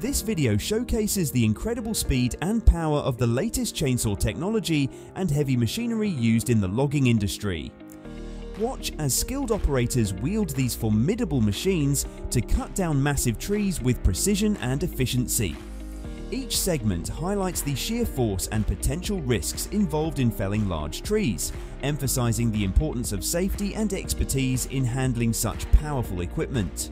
This video showcases the incredible speed and power of the latest chainsaw technology and heavy machinery used in the logging industry. Watch as skilled operators wield these formidable machines to cut down massive trees with precision and efficiency. Each segment highlights the sheer force and potential risks involved in felling large trees, emphasizing the importance of safety and expertise in handling such powerful equipment.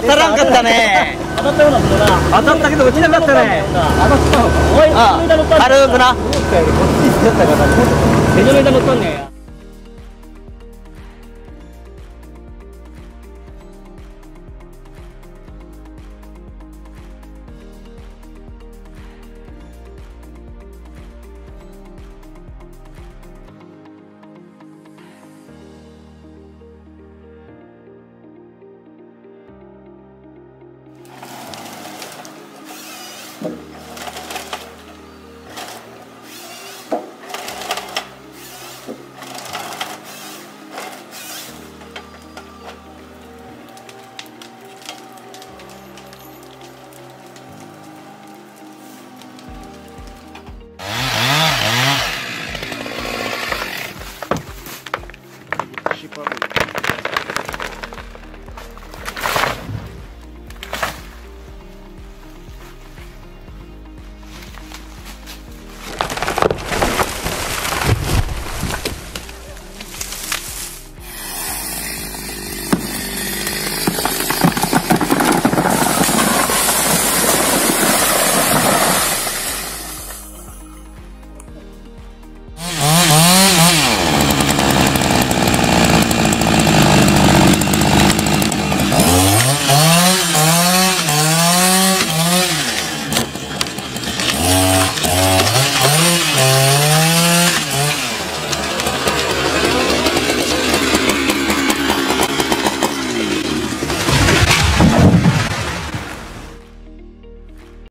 当たらんかったね。当たったようなもんだな。当たったけど落ちなかったね。軽くな。めちゃめちゃ乗ったね。